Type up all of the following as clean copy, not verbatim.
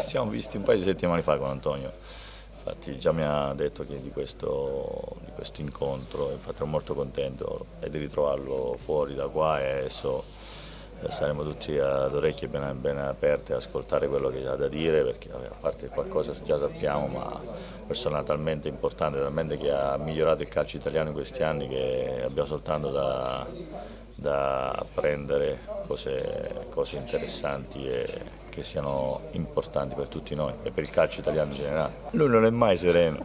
siamo visti un paio di settimane fa con Antonio, infatti già mi ha detto che di questo incontro, infatti ero molto contento e di ritrovarlo fuori da qua, e adesso saremo tutti ad orecchie ben aperte a ascoltare quello che ha da dire, perché a parte qualcosa già sappiamo, ma persona talmente importante, talmente che ha migliorato il calcio italiano in questi anni, che abbiamo soltanto da apprendere cose interessanti e che siano importanti per tutti noi e per il calcio italiano in generale. Lui non è mai sereno,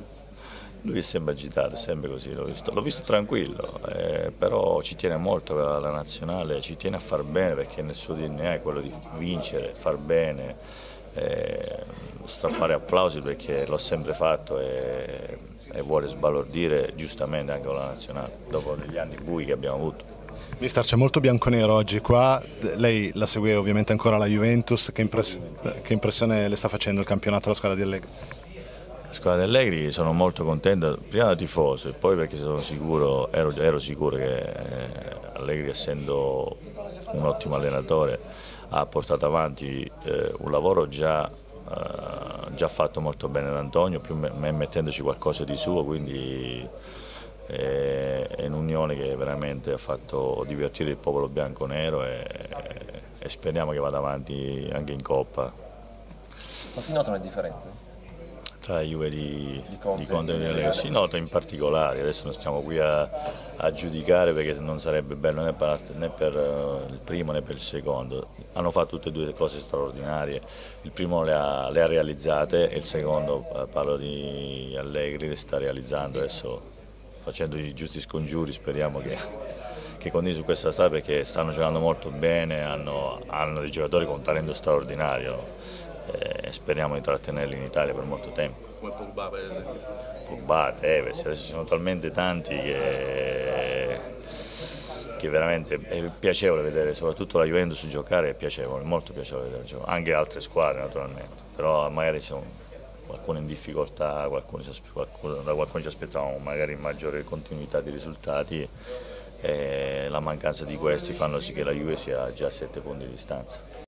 lui è sempre agitato, è sempre così, l'ho visto tranquillo, però ci tiene molto alla nazionale, ci tiene a far bene, perché nel suo DNA è quello di vincere, far bene, strappare applausi, perché l'ho sempre fatto e vuole sbalordire giustamente anche con la nazionale dopo gli anni bui che abbiamo avuto. Mister, c'è molto bianconero oggi qua, lei la segue ovviamente ancora la Juventus, che impressione le sta facendo il campionato alla squadra di Allegri? La squadra di Allegri sono molto contento, prima da tifoso e poi perché sono sicuro, ero sicuro che Allegri, essendo un ottimo allenatore, ha portato avanti un lavoro già fatto molto bene da Antonio, più mettendoci qualcosa di suo, quindi è un'unione che veramente ha fatto divertire il popolo bianco-nero e speriamo che vada avanti anche in Coppa. Ma si notano le differenze? Tra Juve di Conte e Allegri si nota in particolare, adesso non stiamo qui a giudicare, perché non sarebbe bello né per il primo né per il secondo. Hanno fatto tutte e due cose straordinarie, il primo le ha realizzate e il secondo, parlo di Allegri, le sta realizzando adesso, facendo i giusti scongiuri, speriamo che continui su questa strada, perché stanno giocando molto bene, hanno dei giocatori con talento straordinario e speriamo di trattenerli in Italia per molto tempo. Come Pogba, per esempio? Pogba, Teves, adesso ci sono talmente tanti che veramente è piacevole vedere, soprattutto la Juventus giocare, è piacevole, molto piacevole vedere giocare, anche altre squadre naturalmente, però magari sono qualcuno in difficoltà, da qualcuno ci aspettavamo magari maggiore continuità di risultati, e la mancanza di questi fanno sì che la Juve sia già a 7 punti di distanza.